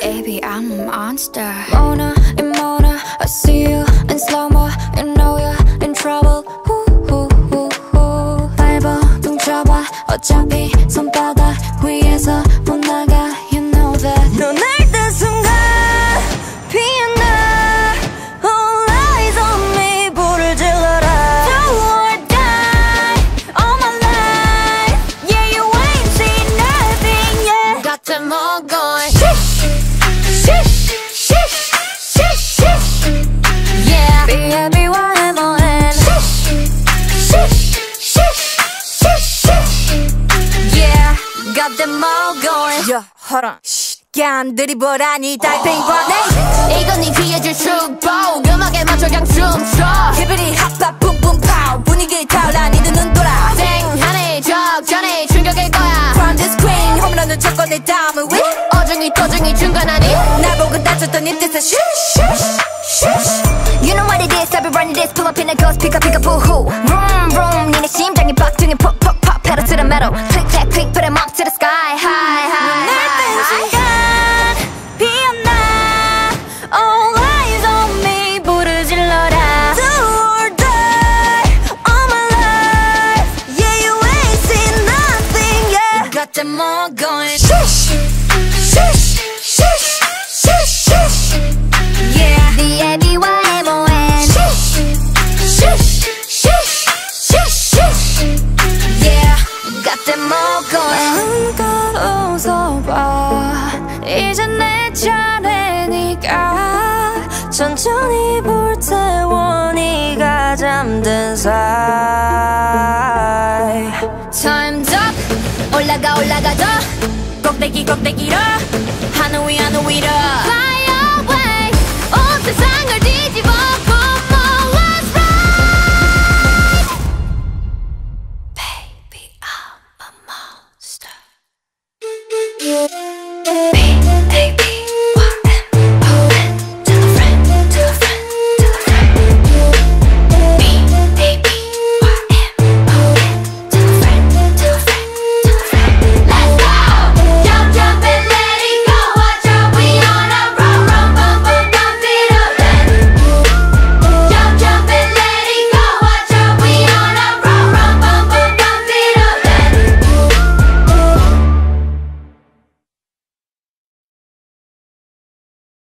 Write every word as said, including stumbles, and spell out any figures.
Baby, I'm a monster. Mona and Mona, I see you in slow-mo and know you're in trouble. 후후후후 발버 둥쳐봐 어차피 손바닥 위에서 못 나가. You know that 너 날때 순간 피어나. All eyes on me. 불을 질러라. Do or die all my life. Yeah, you ain't seen nothing yet. 같은 먹을 Sheesh, sheesh, sheesh, sheesh. Yeah, be happy while I'm on it. Sheesh, sheesh, sheesh, sheesh, sheesh. Yeah, got them all going. Yo, hold on. Shh, 간 드리블하니 달팽이 보내. 이건 네 귀에 줄 축복. 음악에 맞춰 그냥 춤춰. 기분이 핫핫 뿜뿜 파우. 분위기 타올라 니들 눈 돌아. 쨍하니 적잖이 충격일 거야. From this queen 홈런을 쳤고 내 다음을 위. 어중이 떠중이 중간하니. You know what it is, I've been running this. Pull up in a ghost, pick up, pick up, boo-hoo. Vroom, vroom, 니네 심장이 박동이 pop, pop, pop. Pedal to the metal, click, click, click. Put 'em up to the sky, high, high, high. 순간 피어나. All eyes on me, 부르질러라. Do or die, all my life. Yeah, you ain't seen nothing yet. Got them all going. Sheesh, sheesh, sheesh. Yeah, B A B Y M O N. Sheesh, sheesh, sheesh, sheesh, sheesh. Yeah, got them all going. 마음껏 웃어봐. 이제 내 차례니까. 천천히 불태워 네가 잠든 사이. Time's up. 올라가 올라가 더. 꼭대기 꼭대기로. 하늘 위 하늘 위로.